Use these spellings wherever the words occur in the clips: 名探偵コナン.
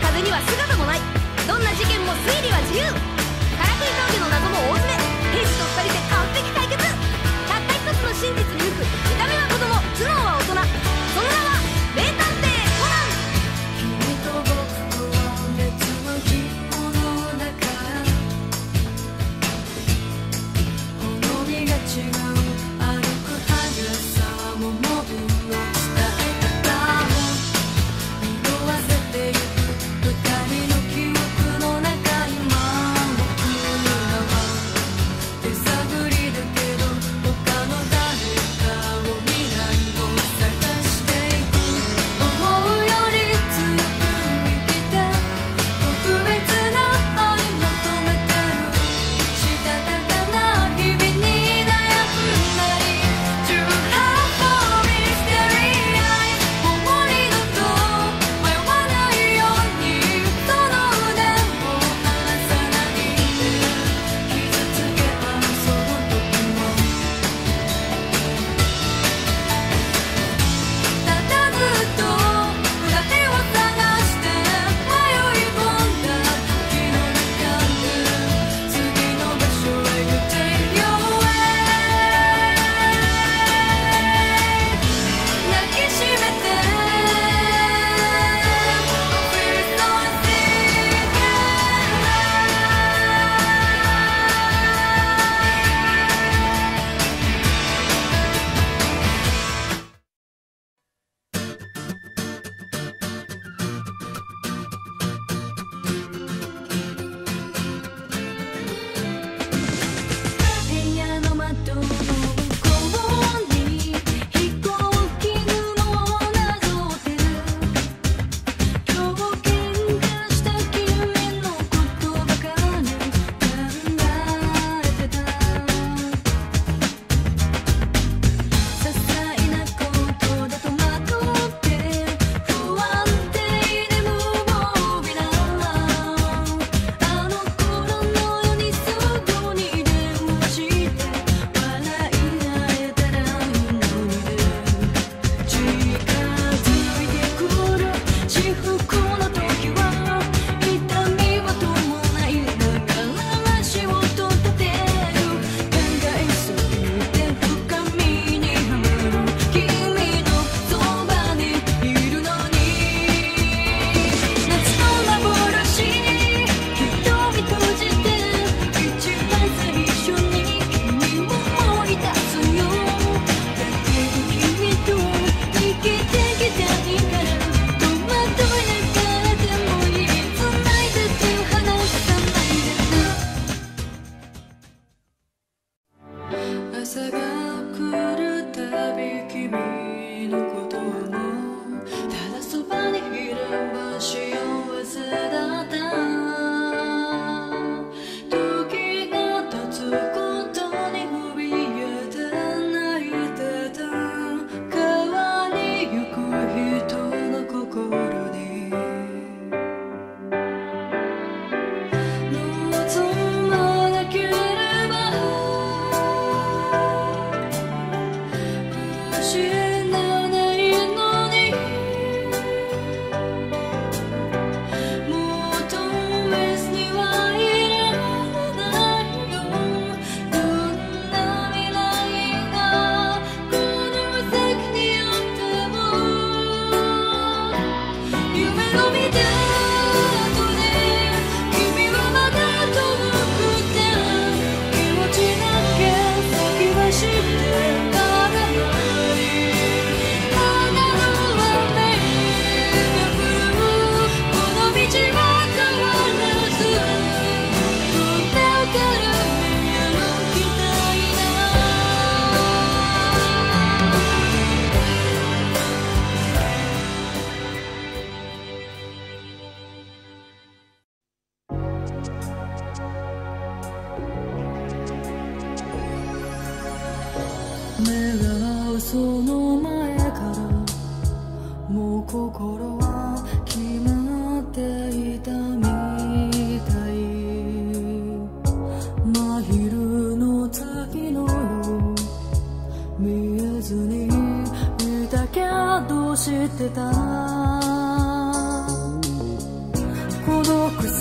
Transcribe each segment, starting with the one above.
風には姿もない。どんな事件も推理は自由。からくり峠の謎も大詰め。兵士と2人で完璧解決。たった一つの真実に向く。見た目は子供、頭脳は大人。その名は名探偵コナン。君と僕とは別の生き物だから、ほのみが違う。「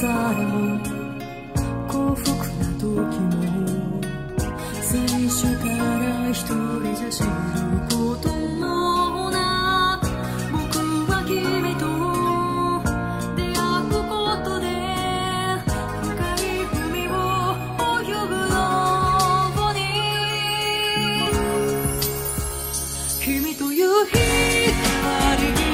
皿も幸福な時も最初から一人じゃ知ることもない。僕は君と出会うことで深い海を泳ぐように君という光に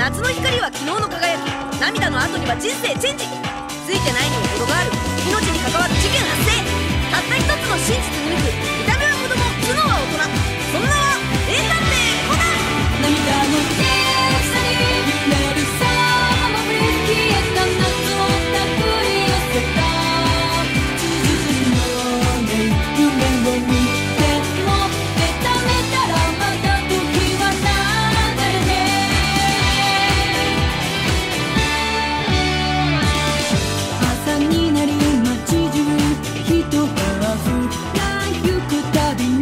夏の光は昨日の輝き、涙の後には人生チェンジ。ついてないにも程がある、命に関わる事件発生。たった一つの真実に見く、見た目は子供、頭脳は大人、その名は名探偵コナン。涙の大きさに揺れる人が行くたびに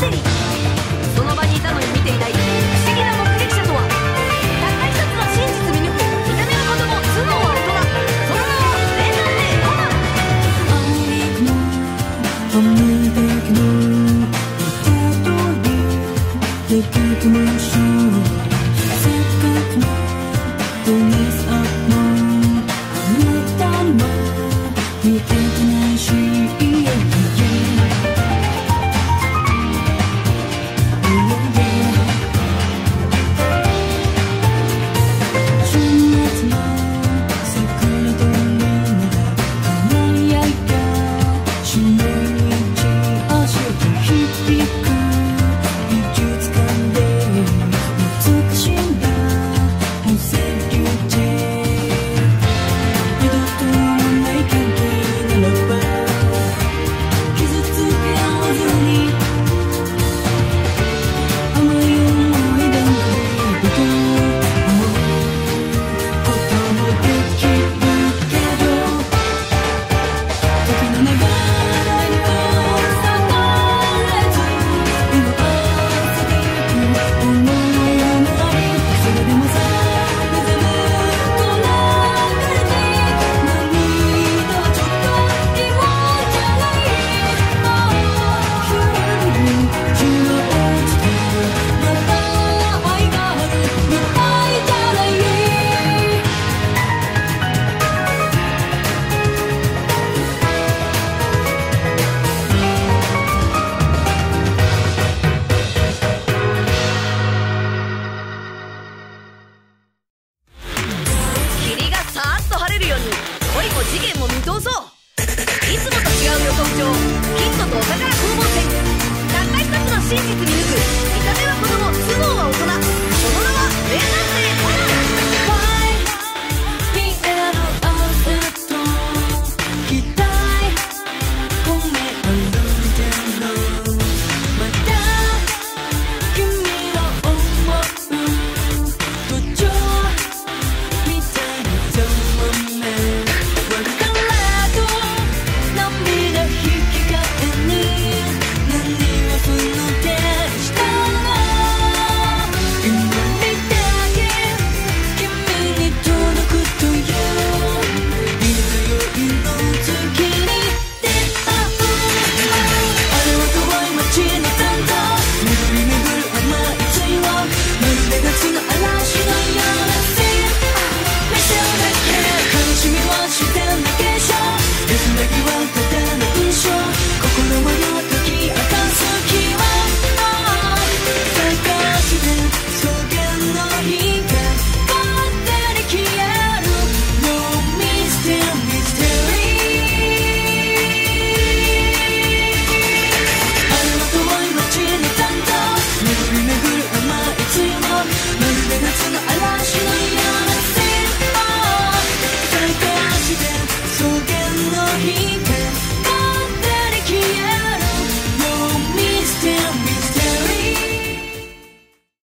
セリー。その場にいたのに見ていない不思議な目撃者とは。たった一つの真実見抜く見た目のことも頭脳は大人。その名は名探偵コナン。